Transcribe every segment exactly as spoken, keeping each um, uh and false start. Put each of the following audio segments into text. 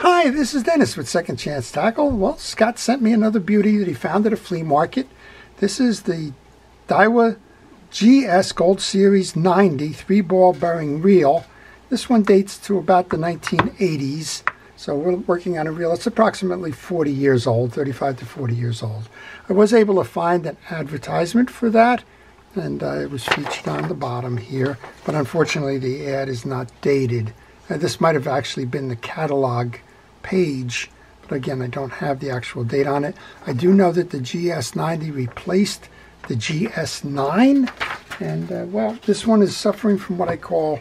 Hi, this is Dennis with Second Chance Tackle. Well, Scott sent me another beauty that he found at a flea market. This is the Daiwa G S Gold Series ninety three-ball bearing reel. This one dates to about the nineteen eighties, so we're working on a reel that's approximately forty years old, thirty-five to forty years old. I was able to find an advertisement for that, and uh, it was featured on the bottom here, but unfortunately the ad is not dated. Uh, this might have actually been the catalog page, but again I don't have the actual date on it. I do know that the G S ninety replaced the G S nine, and uh, well, this one is suffering from what I call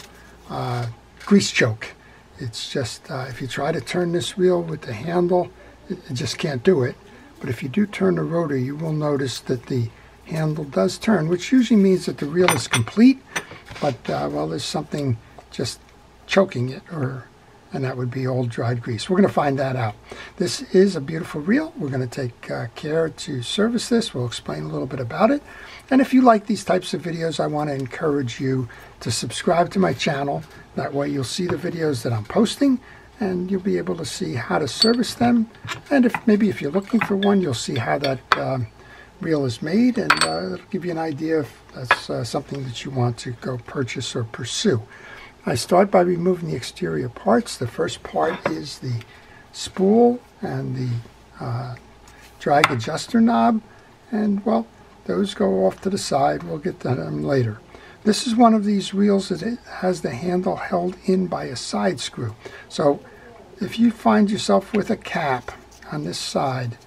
uh, grease choke. It's just uh, if you try to turn this reel with the handle, it, it just can't do it. But if you do turn the rotor, you will notice that the handle does turn, which usually means that the reel is complete, but uh, well, there's something just choking it, or and that would be old dried grease. We're going to find that out. This is a beautiful reel. We're going to take uh, care to service this. We'll explain a little bit about it. And if you like these types of videos, I want to encourage you to subscribe to my channel. That way you'll see the videos that I'm posting, and you'll be able to see how to service them. And if maybe if you're looking for one, you'll see how that uh, reel is made, and uh, it'll give you an idea if that's uh, something that you want to go purchase or pursue. I start by removing the exterior parts. The first part is the spool and the uh, drag adjuster knob, and well, those go off to the side. We'll get to them later. This is one of these reels that it has the handle held in by a side screw. So if you find yourself with a cap on this side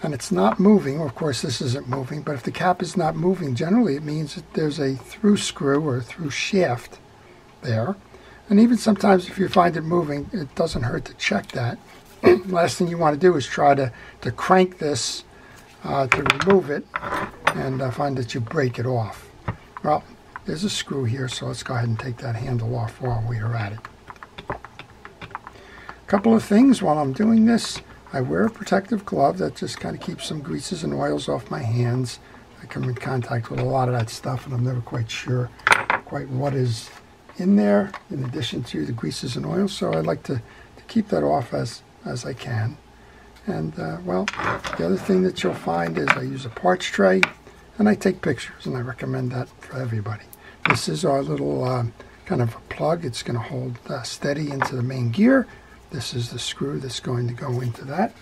and it's not moving, of course this isn't moving, but if the cap is not moving, generally it means that there's a through screw or through shaft there. And even sometimes if you find it moving, it doesn't hurt to check that. Last thing you want to do is try to, to crank this uh, to remove it and uh, find that you break it off. Well, there's a screw here, so let's go ahead and take that handle off while we are at it. A couple of things while I'm doing this. I wear a protective glove that just kind of keeps some greases and oils off my hands. I come in contact with a lot of that stuff, and I'm never quite sure quite what is in there in addition to the greases and oils, so I like to, to keep that off as, as I can. And uh, well, the other thing that you'll find is I use a parch tray, and I take pictures, and I recommend that for everybody. This is our little um, kind of a plug. It's going to hold uh, steady into the main gear. This is the screw that's going to go into that.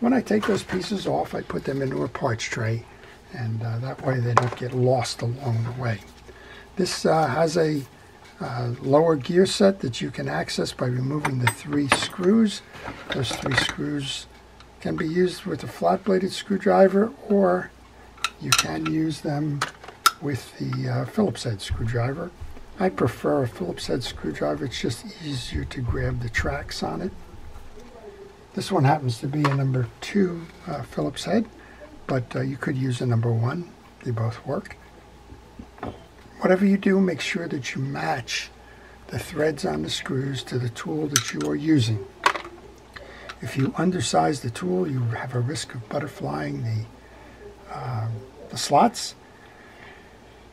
When I take those pieces off, I put them into a parch tray, and uh, that way they don't get lost along the way. This uh, has a uh, lower gear set that you can access by removing the three screws. Those three screws can be used with a flat-bladed screwdriver, or you can use them with the uh, Phillips head screwdriver. I prefer a Phillips head screwdriver. It's just easier to grab the tracks on it. This one happens to be a number two uh, Phillips head, but uh, you could use a number one. They both work. Whatever you do, make sure that you match the threads on the screws to the tool that you are using. If you undersize the tool, you have a risk of butterflying the, uh, the slots.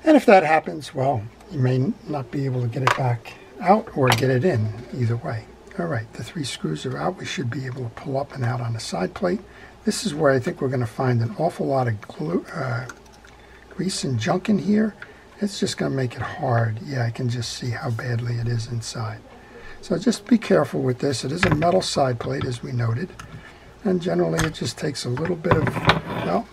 And if that happens, well, you may not be able to get it back out or get it in, either way. All right, the three screws are out. We should be able to pull up and out on the side plate. This is where I think we're going to find an awful lot of glue, uh, grease and junk in here. It's just going to make it hard. Yeah, I can just see how badly it is inside. So just be careful with this. It is a metal side plate, as we noted. And generally, it just takes a little bit of, well,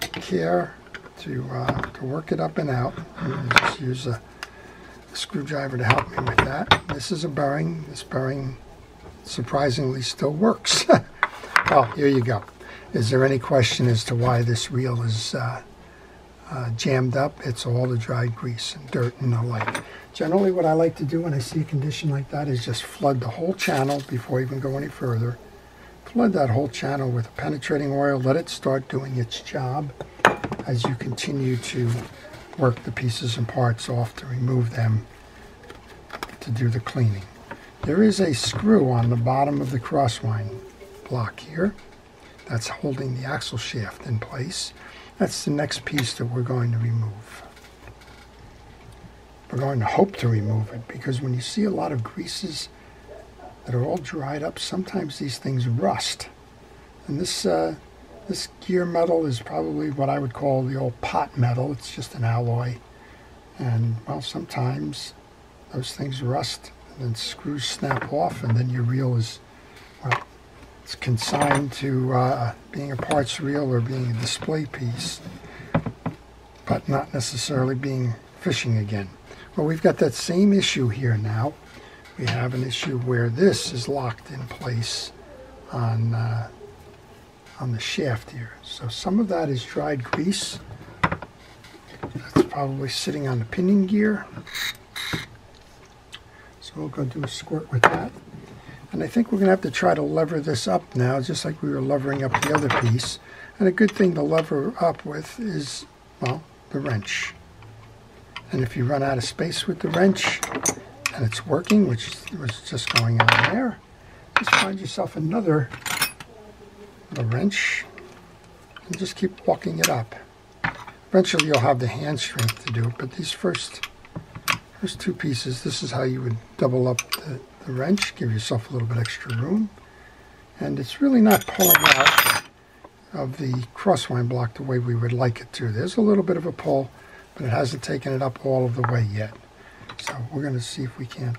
care to, uh, to work it up and out. And just use a, a screwdriver to help me with that. This is a bearing. This bearing surprisingly still works. Well, here you go. Is there any question as to why this reel is uh, uh, jammed up? It's all the dried grease and dirt and the like. Generally what I like to do when I see a condition like that is just flood the whole channel before you even go any further. Flood that whole channel with a penetrating oil. Let it start doing its job as you continue to work the pieces and parts off to remove them to do the cleaning. There is a screw on the bottom of the crosswind block here that's holding the axle shaft in place. That's the next piece that we're going to remove. We're going to hope to remove it, because when you see a lot of greases, that are all dried up. Sometimes these things rust. And this, uh, this gear metal is probably what I would call the old pot metal. It's just an alloy. And, well, sometimes those things rust and then screws snap off, and then your reel is, well, it's consigned to uh, being a parts reel or being a display piece, but not necessarily being fishing again. Well, we've got that same issue here now. We have an issue where this is locked in place on, uh, on the shaft here. So some of that is dried grease. That's probably sitting on the pinning gear. So we'll go do a squirt with that. And I think we're going to have to try to lever this up now, just like we were levering up the other piece. And a good thing to lever up with is, well, the wrench. And if you run out of space with the wrench and it's working, which was just going on there, just find yourself another little wrench and just keep walking it up. Eventually you'll have the hand strength to do it, but these first, first two pieces, this is how you would double up the, the wrench, give yourself a little bit extra room. And it's really not pulling out of the crosswind block the way we would like it to. There's a little bit of a pull, but it hasn't taken it up all of the way yet. So we're going to see if we can't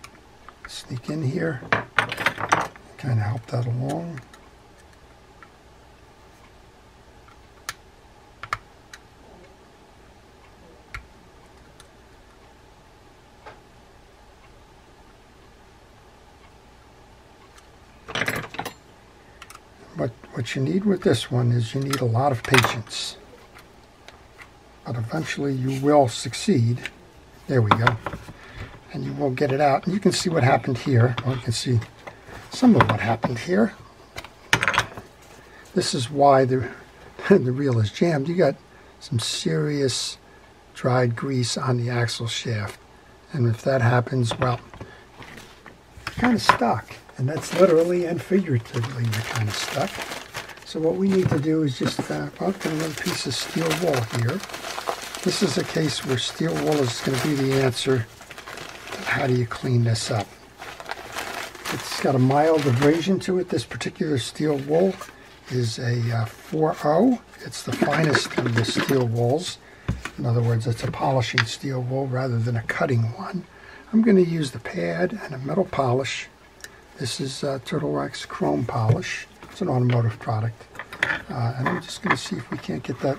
sneak in here, kind of help that along. What, what you need with this one is you need a lot of patience. But eventually you will succeed. There we go. And you will get it out. And you can see what happened here. Well, you can see some of what happened here. This is why the, the reel is jammed. You got some serious dried grease on the axle shaft. And if that happens, well, you're kind of stuck. And that's literally and figuratively you're kind of stuck. So what we need to do is just uh, put another piece of steel wool here. This is a case where steel wool is going to be the answer to how do you clean this up. It's got a mild abrasion to it. This particular steel wool is a uh, four oh. It's the finest of the steel wools. In other words, it's a polishing steel wool rather than a cutting one. I'm going to use the pad and a metal polish. This is uh, Turtle Wax Chrome Polish. It's an automotive product. Uh, and I'm just going to see if we can't get that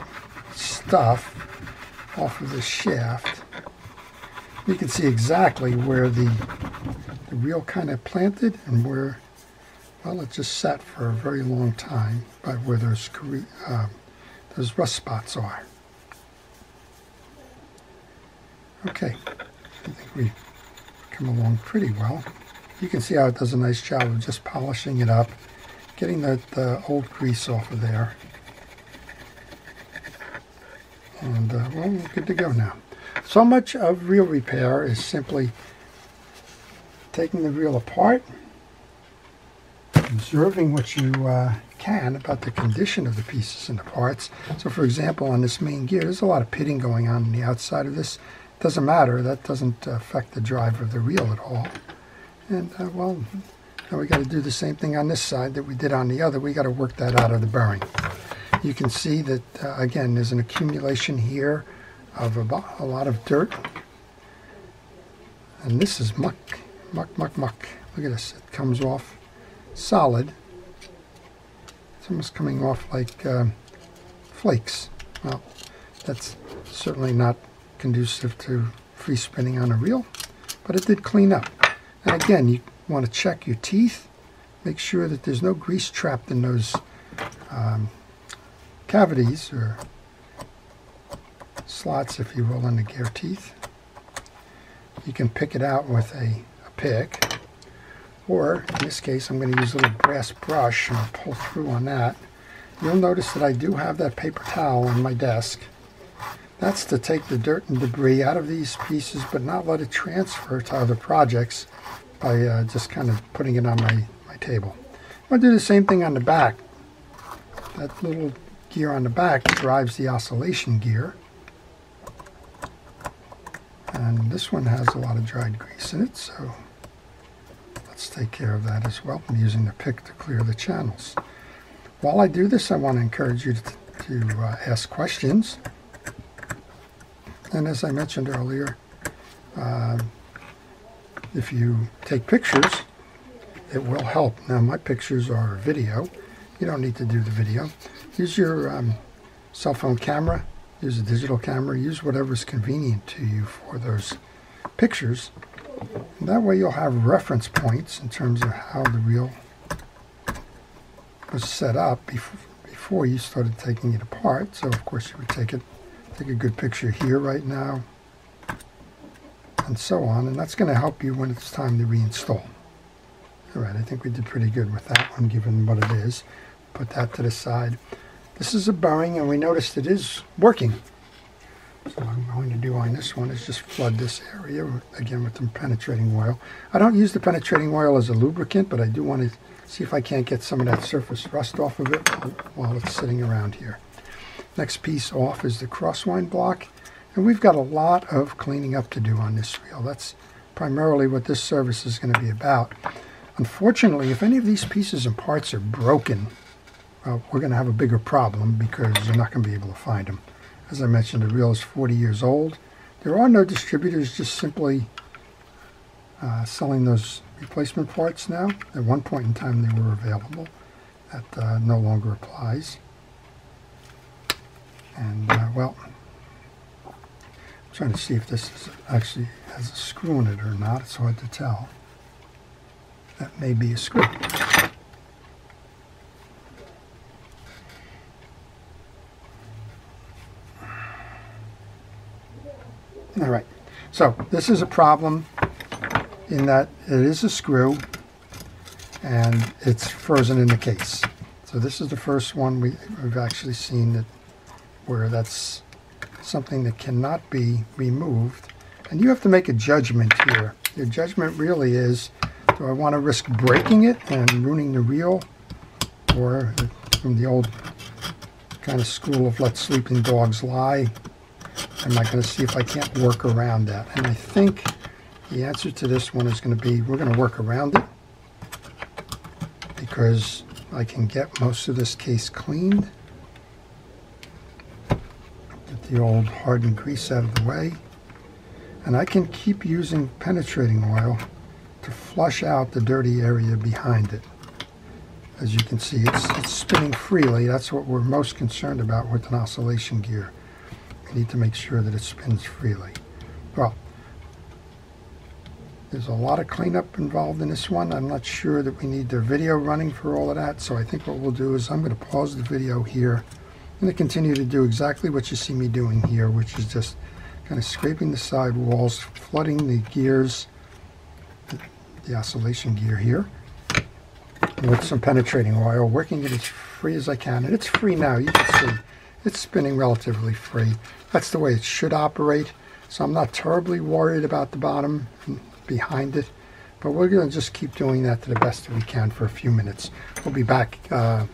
stuff off of the shaft. You can see exactly where the, the reel kind of planted and where, well, it just sat for a very long time, but where those, uh, those rust spots are. Okay, I think we've come along pretty well. You can see how it does a nice job of just polishing it up, getting that uh, old grease off of there. And, uh, well, we're good to go now. So much of reel repair is simply taking the reel apart, observing what you uh, can about the condition of the pieces and the parts. So, for example, on this main gear, there's a lot of pitting going on on the outside of this. It doesn't matter. That doesn't affect the drive of the reel at all. And, uh, well... now we got to do the same thing on this side that we did on the other. We got to work that out of the bearing. You can see that uh, again, there's an accumulation here of about a lot of dirt, and this is muck, muck, muck, muck. Look at this; it comes off solid. It's almost coming off like uh, flakes. Well, that's certainly not conducive to free spinning on a reel, but it did clean up. And again, you want to check your teeth, make sure that there's no grease trapped in those um, cavities or slots, if you will, in the gear teeth. You can pick it out with a, a pick, or in this case I'm going to use a little brass brush and I'll pull through on that. You'll notice that I do have that paper towel on my desk. That's to take the dirt and debris out of these pieces, but not let it transfer to other projects, by uh, just kind of putting it on my, my table. I'm going to do the same thing on the back. That little gear on the back drives the oscillation gear. And this one has a lot of dried grease in it, so let's let's take care of that as well. I'm using the pick to clear the channels. While I do this, I want to encourage you to, to uh, ask questions. And as I mentioned earlier, uh, if you take pictures, it will help. Now, my pictures are video. You don't need to do the video. Use your um, cell phone camera, use a digital camera, use whatever's convenient to you for those pictures. And that way you'll have reference points in terms of how the reel was set up before, before you started taking it apart. So of course you would take it, take a good picture here right now, and so on. And that's going to help you when it's time to reinstall. Alright, I think we did pretty good with that one, given what it is. Put that to the side. This is a bearing, and we noticed it is working. So what I'm going to do on this one is just flood this area, again, with some penetrating oil. I don't use the penetrating oil as a lubricant, but I do want to see if I can't get some of that surface rust off of it while it's sitting around here. Next piece off is the crosswind block, and we've got a lot of cleaning up to do on this reel. That's primarily what this service is going to be about. Unfortunately, if any of these pieces and parts are broken, well, we're going to have a bigger problem because you're not going to be able to find them. As I mentioned, the reel is forty years old. There are no distributors just simply uh, selling those replacement parts now. At one point in time, they were available. That uh, no longer applies. And, uh, well, I'm trying to see if this is actually has a screw in it or not. It's hard to tell. That may be a screw. All right, so this is a problem in that it is a screw and it's frozen in the case. So this is the first one we, we've actually seen that where that's something that cannot be removed. And you have to make a judgment here. Your judgment really is, do I want to risk breaking it and ruining the reel, or from the old kind of school of let sleeping dogs lie, am I going to see if I can't work around that? And I think the answer to this one is going to be, we're going to work around it, because I can get most of this case cleaned, get the old hardened grease out of the way, and I can keep using penetrating oil to flush out the dirty area behind it. As you can see, it's, it's spinning freely. That's what we're most concerned about with an oscillation gear. We need to make sure that it spins freely. Well, there's a lot of cleanup involved in this one. I'm not sure that we need the video running for all of that, so I think what we'll do is I'm going to pause the video here. I'm going to continue to do exactly what you see me doing here, which is just kind of scraping the side walls, flooding the gears, the oscillation gear here, with some penetrating oil, working it as free as I can. And it's free now. You can see it's spinning relatively free. That's the way it should operate. So I'm not terribly worried about the bottom behind it, but we're going to just keep doing that to the best that we can for a few minutes. We'll be back, uh,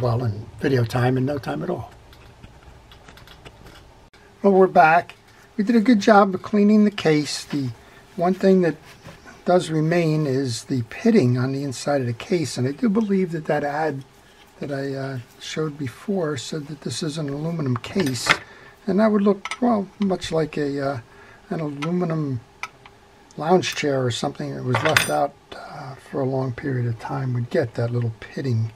well, in video time in no time at all. Well, we're back. We did a good job of cleaning the case. The one thing that does remain is the pitting on the inside of the case, and I do believe that that ad that I uh, showed before said that this is an aluminum case, and that would look, well, much like a uh, an aluminum lounge chair or something that was left out uh, for a long period of time would get that little pitting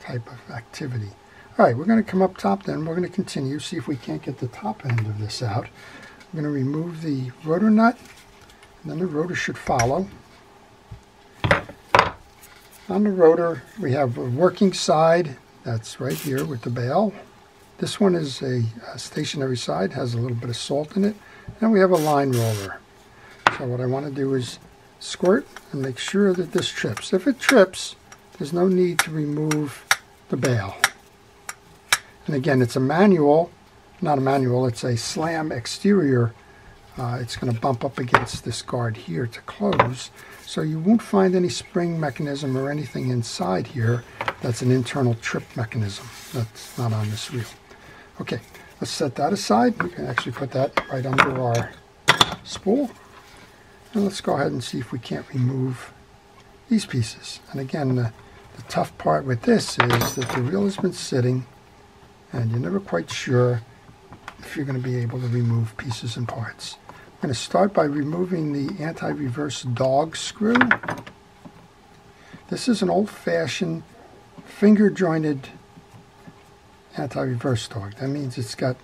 type of activity. All right, we're going to come up top then. We're going to continue, see if we can't get the top end of this out. I'm going to remove the rotor nut, and then the rotor should follow. On the rotor, we have a working side. That's right here with the bail. This one is a, a stationary side, has a little bit of salt in it. And we have a line roller. So what I want to do is squirt and make sure that this trips. If it trips, there's no need to remove the bail. And again, it's a manual, not a manual, it's a slam exterior. Uh, it's going to bump up against this guard here to close, so you won't find any spring mechanism or anything inside here. That's an internal trip mechanism. That's not on this reel. Okay, let's set that aside. We can actually put that right under our spool. And let's go ahead and see if we can't remove these pieces. And again, the, the tough part with this is that the reel has been sitting and you're never quite sure if you're going to be able to remove pieces and parts. I'm going to start by removing the anti-reverse dog screw. This is an old-fashioned finger-jointed anti-reverse dog. That means it's got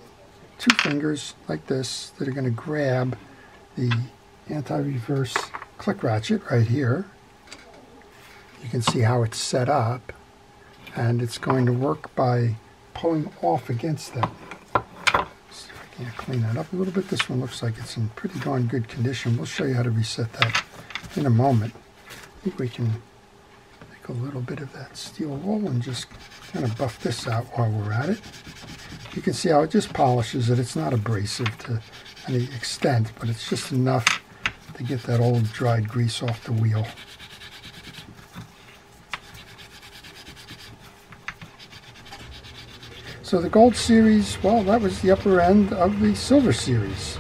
two fingers like this that are going to grab the anti-reverse click ratchet right here. You can see how it's set up, and it's going to work by pulling off against that. See if I can't clean that up a little bit. This one looks like it's in pretty darn good condition. We'll show you how to reset that in a moment. I think we can take a little bit of that steel wool and just kind of buff this out while we're at it. You can see how it just polishes it. It's not abrasive to any extent, but it's just enough to get that old dried grease off the wheel. So the Gold Series, well, that was the upper end of the Silver Series.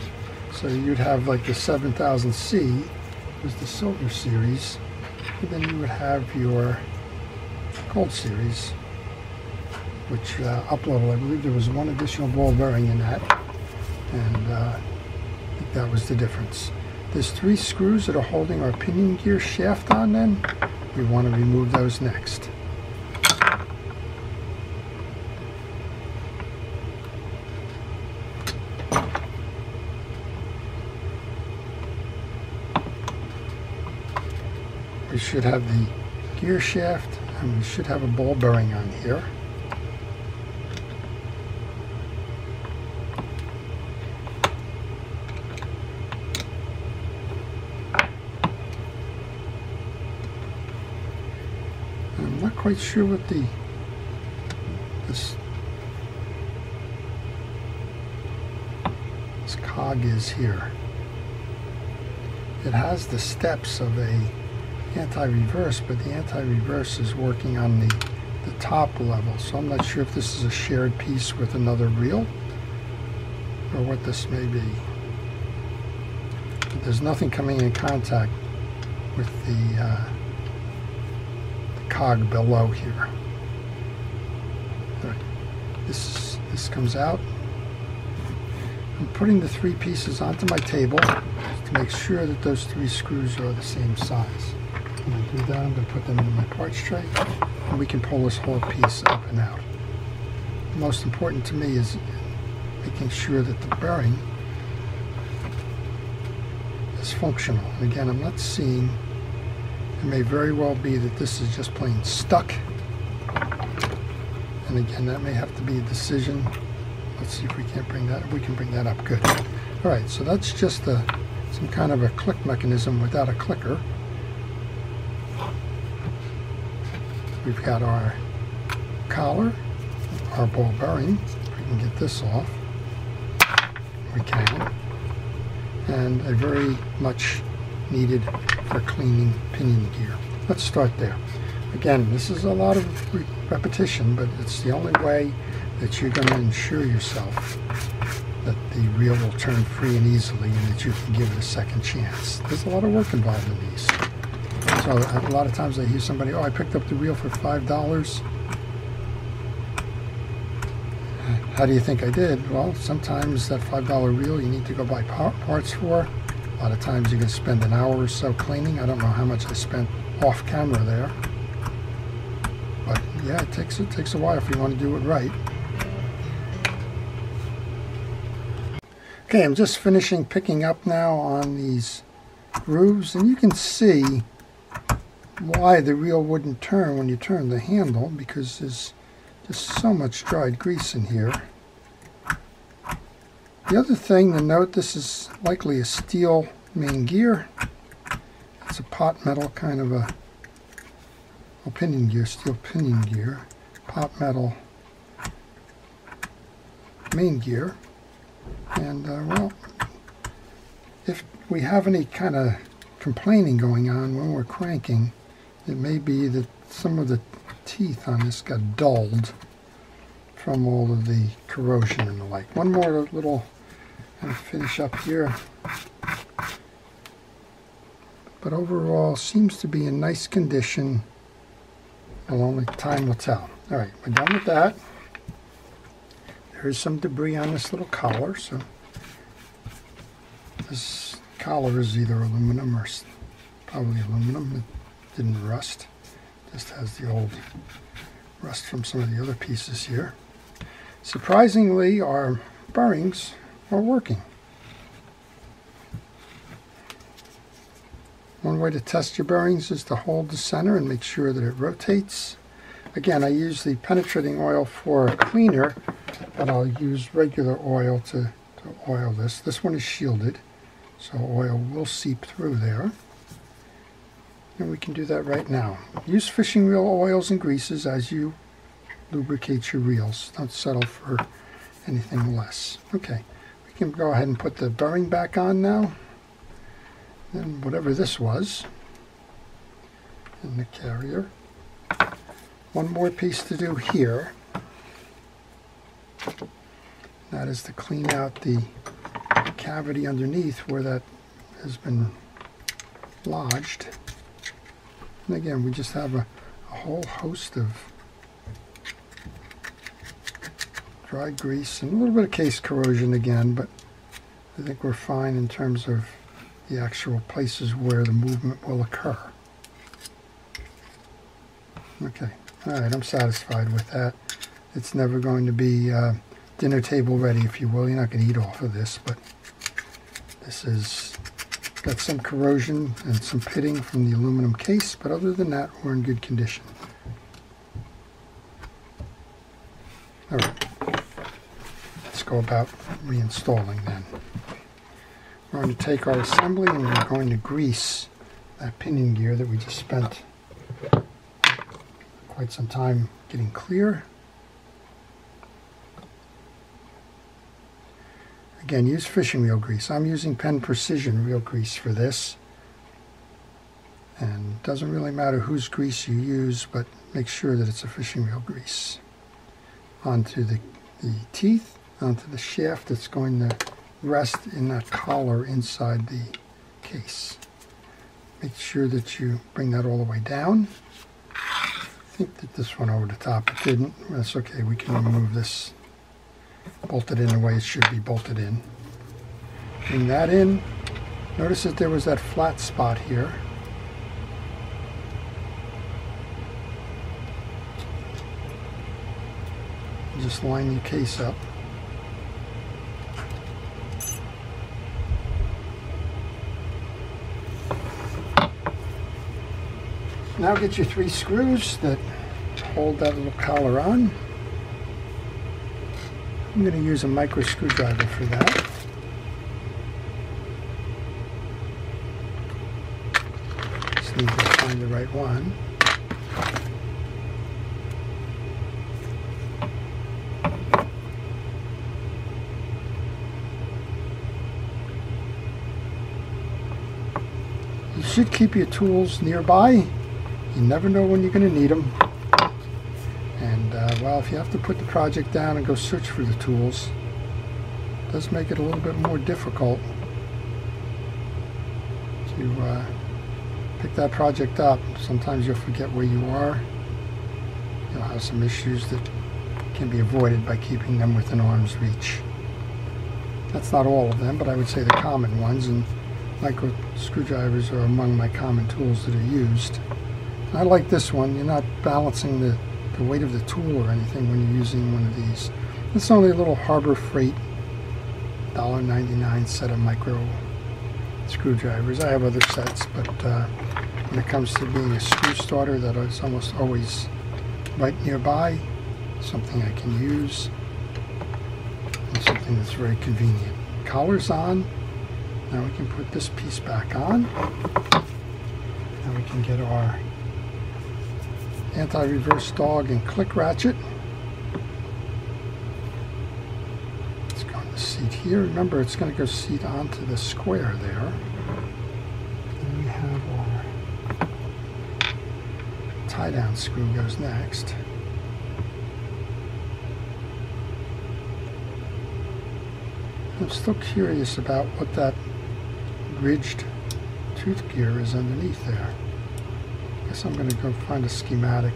So you'd have like the seven thousand C was the Silver Series, and then you would have your Gold Series, which uh, up-level, I believe there was one additional ball bearing in that, and uh, I think that was the difference. There's three screws that are holding our pinion gear shaft on then. We want to remove those next. We should have the gear shaft and we should have a ball bearing on here. Quite sure what the this this cog is here. It has the steps of a anti-reverse, but the anti-reverse is working on the the top level, so I'm not sure if this is a shared piece with another reel or what this may be. But there's nothing coming in contact with the uh, cog below here. Right. This this comes out. I'm putting the three pieces onto my table to make sure that those three screws are the same size. When I do that, I'm going to put them in my parts tray, and we can pull this whole piece up and out. The most important to me is making sure that the bearing is functional. And again, I'm not seeing. It may very well be that this is just plain stuck, and again, that may have to be a decision. Let's see if we can't bring that. If we can bring that up, good. All right, so that's just a some kind of a click mechanism without a clicker. We've got our collar, our ball bearing. We can get this off. We can, and a very much needed for cleaning pinion gear. Let's start there. Again, this is a lot of re repetition, but it's the only way that you're going to ensure yourself that the reel will turn free and easily and that you can give it a second chance. There's a lot of work involved in these. So a lot of times I hear somebody, oh, I picked up the reel for five dollars. How do you think I did? Well, sometimes that five dollar reel you need to go buy parts for. A lot of times you can spend an hour or so cleaning. I don't know how much I spent off camera there. But yeah, it takes, it takes a while if you want to do it right. Okay, I'm just finishing picking up now on these grooves. And you can see why the reel wouldn't turn when you turn the handle, because there's just so much dried grease in here. The other thing to note, this is likely a steel main gear. It's a pot metal kind of a well, pinion gear, steel pinion gear, pot metal main gear. And uh, well, if we have any kind of complaining going on when we're cranking, it may be that some of the teeth on this got dulled from all of the corrosion and the like. One more little. Finish up here but overall seems to be in nice condition. Now only time will tell. All right, we're done with that. There is some debris on this little collar, so this collar is either aluminum or probably aluminum. It didn't rust. Just has the old rust from some of the other pieces here. Surprisingly, our bearings are working. One way to test your bearings is to hold the center and make sure that it rotates. Again, I use the penetrating oil for a cleaner, but I'll use regular oil to, to oil this. This one is shielded, so oil will seep through there. And we can do that right now. Use fishing reel oils and greases as you lubricate your reels. Don't settle for anything less. Okay, we can go ahead and put the bearing back on now. And whatever this was in the carrier. One more piece to do here. That is to clean out the cavity underneath where that has been lodged. And again, we just have a, a whole host of dry grease and a little bit of case corrosion again, but I think we're fine in terms of the actual places where the movement will occur. Okay, all right, I'm satisfied with that. It's never going to be uh, dinner table ready, if you will. You're not going to eat off of this, but this is got some corrosion and some pitting from the aluminum case, but other than that, we're in good condition. All right, let's go about reinstalling then. We're going to take our assembly and we're going to grease that pinion gear that we just spent quite some time getting clear. Again, use fishing reel grease. I'm using Penn Precision reel grease for this. And it doesn't really matter whose grease you use, but make sure that it's a fishing reel grease. Onto the, the teeth, onto the shaft that's going to rest in that collar inside the case. Make sure that you bring that all the way down. I think that this went over the top. It didn't. That's okay. We can remove this. Bolt it in the way it should be bolted in. Bring that in. Notice that there was that flat spot here. Just line your case up. Now get your three screws that hold that little collar on. I'm going to use a micro screwdriver for that. Just need to find the right one. You should keep your tools nearby. You never know when you're going to need them. And, uh, well, if you have to put the project down and go search for the tools, it does make it a little bit more difficult to uh, pick that project up. Sometimes you'll forget where you are. You'll have some issues that can be avoided by keeping them within arm's reach. That's not all of them, but I would say the common ones, and micro screwdrivers are among my common tools that are used. I like this one. You're not balancing the, the weight of the tool or anything when you're using one of these. It's only a little Harbor Freight one dollar ninety-nine set of micro screwdrivers. I have other sets, but uh, when it comes to being a screw starter, that is almost always right nearby, something I can use, and something that's very convenient. Collar's on. Now we can put this piece back on. Now we can get our anti-reverse dog and click ratchet. It's going to seat here. Remember, it's going to go seat onto the square there. And we have our tie-down screw goes next. I'm still curious about what that ridged tooth gear is underneath there. I guess I'm going to go find a schematic,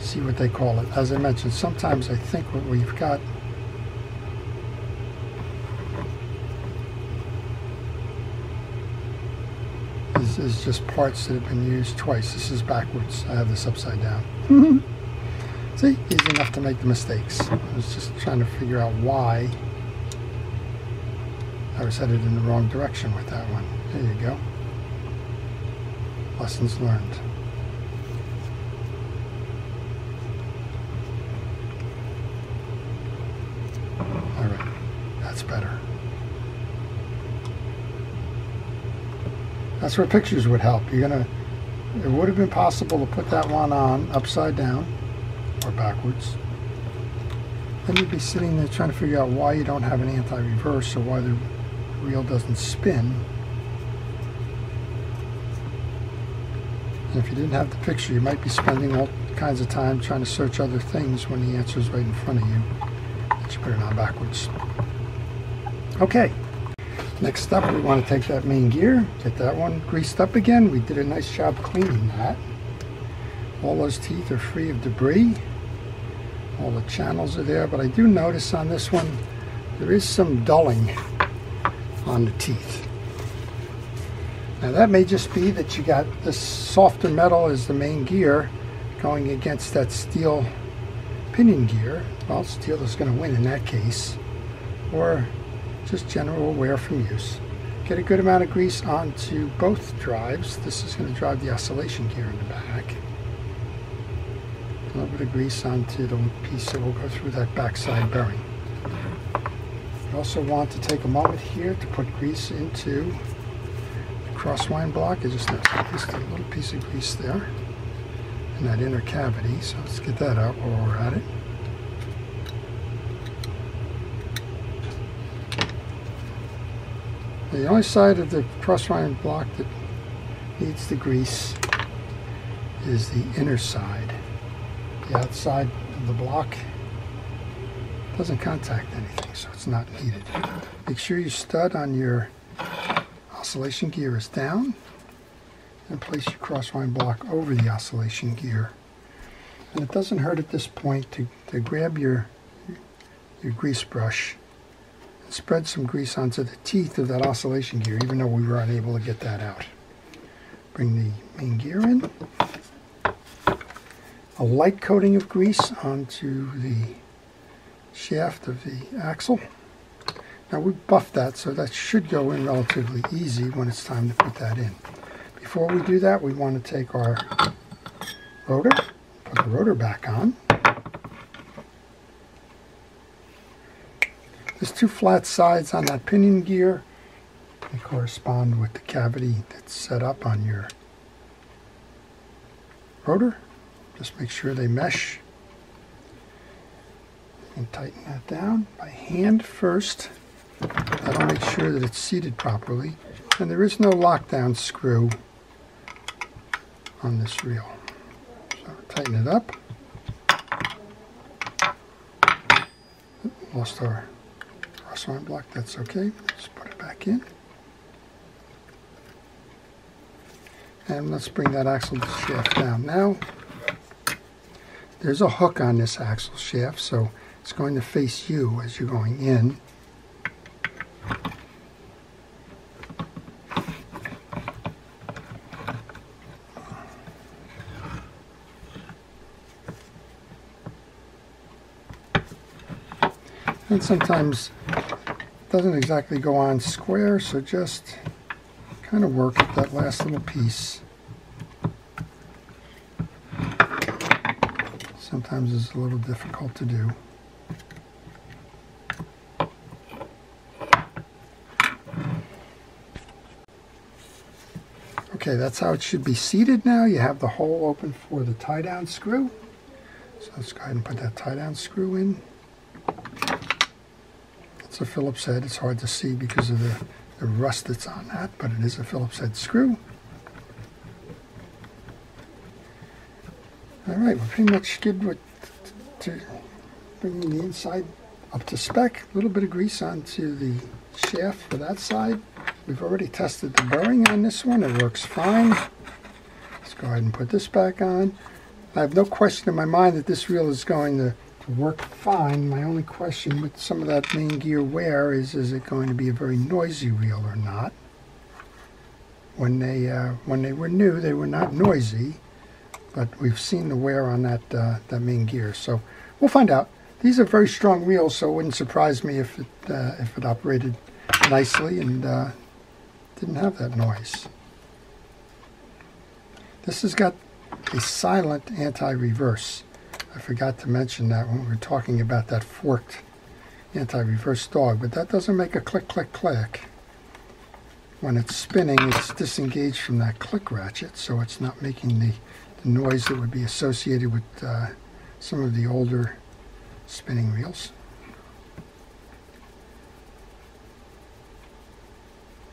see what they call it. As I mentioned, sometimes I think what we've got is, is just parts that have been used twice. This is backwards. I have this upside down. See, easy enough to make the mistakes. I was just trying to figure out why I was headed in the wrong direction with that one. There you go. Lessons learned. All right, that's better. That's where pictures would help. You're gonna, it would have been possible to put that one on upside down or backwards. Then you'd be sitting there trying to figure out why you don't have an anti-reverse or why the wheel doesn't spin. And if you didn't have the picture, you might be spending all kinds of time trying to search other things when the answer is right in front of you. But you put it on backwards. Okay, next up we want to take that main gear, get that one greased up again. We did a nice job cleaning that. All those teeth are free of debris. All the channels are there, but I do notice on this one there is some dulling on the teeth. Now that may just be that you got this softer metal as the main gear going against that steel pinion gear. Well, steel is going to win in that case, or just general wear from use. Get a good amount of grease onto both drives. This is going to drive the oscillation gear in the back. A little bit of grease onto the piece that will go through that backside bearing. You also want to take a moment here to put grease into the crosswind block. I just noticed a little piece of grease there in that inner cavity, so let's get that out while we're at it. The only side of the crosswind block that needs the grease is the inner side. The outside of the block doesn't contact anything, so it's not needed. Make sure your stud on your oscillation gear is down, and place your crosswind block over the oscillation gear. And it doesn't hurt at this point to, to grab your, your grease brush and spread some grease onto the teeth of that oscillation gear, even though we were unable to get that out. Bring the main gear in. A light coating of grease onto the shaft of the axle. Now we buffed that, so that should go in relatively easy when it's time to put that in. Before we do that, we want to take our rotor, put the rotor back on. There's two flat sides on that pinion gear. They correspond with the cavity that's set up on your rotor. Just make sure they mesh, and tighten that down by hand first. That'll make sure that it's seated properly, and there is no lockdown screw on this reel. So tighten it up. Lost our crosswind block, that's okay. Just put it back in. And let's bring that axle shaft down now. There's a hook on this axle shaft, so it's going to face you as you're going in. And sometimes it doesn't exactly go on square, so just kind of work at that last little piece. Sometimes it's a little difficult to do. Okay, that's how it should be seated now. You have the hole open for the tie-down screw. So let's go ahead and put that tie-down screw in. It's a Phillips head. It's hard to see because of the, the rust that's on that, but it is a Phillips head screw. Alright, we're pretty much good with to bringing the inside up to spec. A little bit of grease onto the shaft for that side. We've already tested the bearing on this one. It works fine. Let's go ahead and put this back on. I have no question in my mind that this reel is going to work fine. My only question with some of that main gear wear is, is it going to be a very noisy reel or not? When they, uh, when they were new, they were not noisy, but we've seen the wear on that, uh, that main gear. So we'll find out. These are very strong reels, so it wouldn't surprise me if it, uh, if it operated nicely and uh, didn't have that noise. This has got a silent anti-reverse. I forgot to mention that when we were talking about that forked anti-reverse dog, but that doesn't make a click, click, click. When it's spinning, it's disengaged from that click ratchet, so it's not making the, the noise that would be associated with uh, some of the older spinning reels.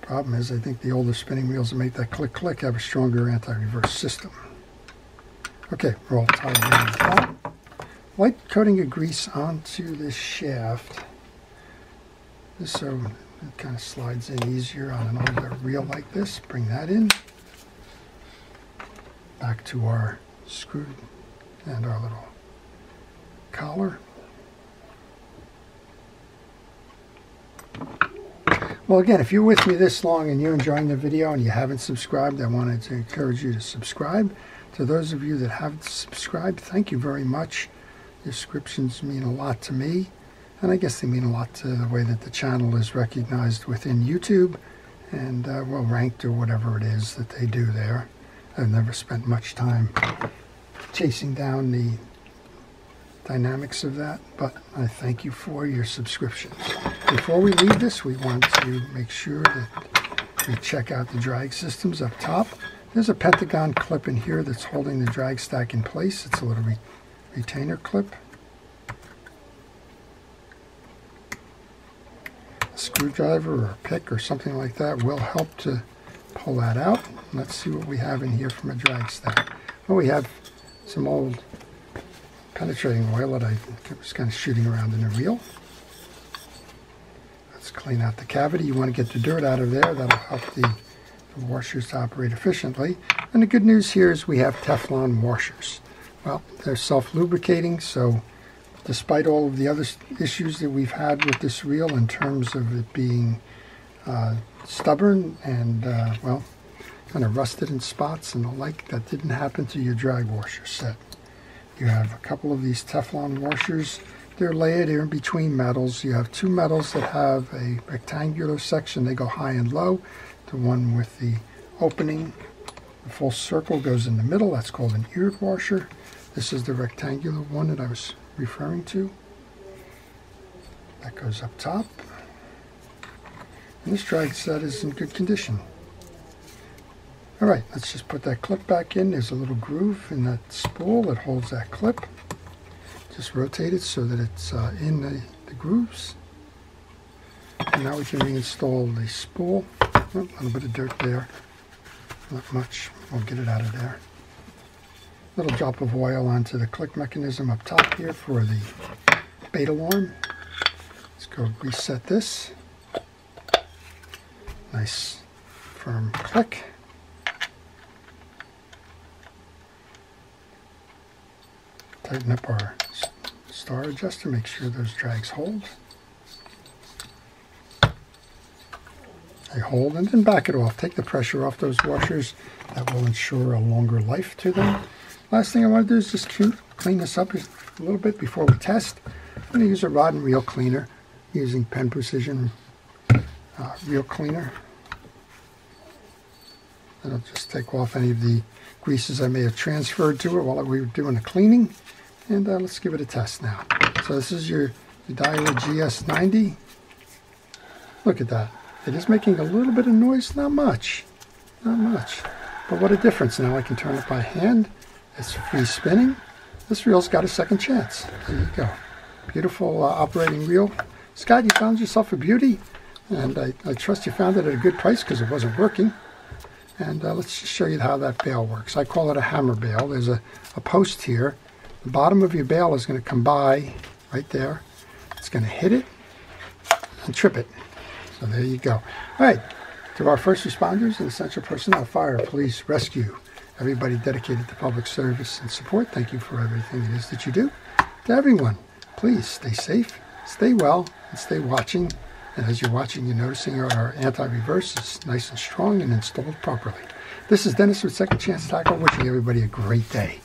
Problem is, I think the older spinning wheels that make that click click have a stronger anti-reverse system. Okay, we're all tied down with that. Light coating of grease onto this shaft. This so it kind of slides in easier on an older reel like this. Bring that in. Back to our screw and our little collar. Well, again, if you're with me this long and you're enjoying the video and you haven't subscribed, I wanted to encourage you to subscribe. To those of you that haven't subscribed, thank you very much. Your subscriptions mean a lot to me, and I guess they mean a lot to the way that the channel is recognized within YouTube and uh, well ranked or whatever it is that they do there. I've never spent much time chasing down the dynamics of that, but I thank you for your subscriptions. Before we leave this, we want to make sure that we check out the drag systems up top. There's a Pentagon clip in here that's holding the drag stack in place. It's a little re retainer clip. A screwdriver or a pick or something like that will help to pull that out. Let's see what we have in here from a drag stack. Well, we have some old penetrating oil that I was kind of shooting around in the reel. Let's clean out the cavity. You want to get the dirt out of there. That'll help the, the washers to operate efficiently. And the good news here is we have Teflon washers. Well, they're self-lubricating, so despite all of the other issues that we've had with this reel in terms of it being uh, stubborn and, uh, well, kind of rusted in spots and the like, that didn't happen to your drag washer set. You have a couple of these Teflon washers. They're layered here in between metals. You have two metals that have a rectangular section. They go high and low. The one with the opening, the full circle, goes in the middle. That's called an eared washer. This is the rectangular one that I was referring to. That goes up top. And this drag set is in good condition. All right, let's just put that clip back in. There's a little groove in that spool that holds that clip. Just rotate it so that it's uh, in the, the grooves. And now we can reinstall the spool. Oh, a little bit of dirt there. Not much. We'll get it out of there. Little drop of oil onto the click mechanism up top here for the bait alarm. Let's go reset this. Nice firm click. Tighten up our star adjuster, make sure those drags hold. They hold, and then back it off. Take the pressure off those washers. That will ensure a longer life to them. Last thing I want to do is just clean this up a little bit before we test. I'm going to use a rod and reel cleaner using Penn Precision uh, reel cleaner. That'll just take off any of the greases I may have transferred to it while we were doing the cleaning. And uh, let's give it a test now. So this is your, your Daiwa G S ninety. Look at that. It is making a little bit of noise, not much. Not much. But what a difference. Now I can turn it by hand. It's free spinning. This reel's got a second chance. There you go. Beautiful uh, operating reel. Scott, you found yourself a beauty. And I, I trust you found it at a good price because it wasn't working. And uh, let's just show you how that bail works. I call it a hammer bail. There's a, a post here. The bottom of your bail is going to come by right there. It's going to hit it and trip it. So there you go. All right, To our first responders and essential personnel, fire, police, rescue, everybody dedicated to public service and support, thank you for everything it is that you do. To everyone, please stay safe, stay well, and stay watching. And as you're watching, you're noticing our anti-reverse is nice and strong and installed properly. This is Dennis with Second Chance Tackle, wishing everybody a great day.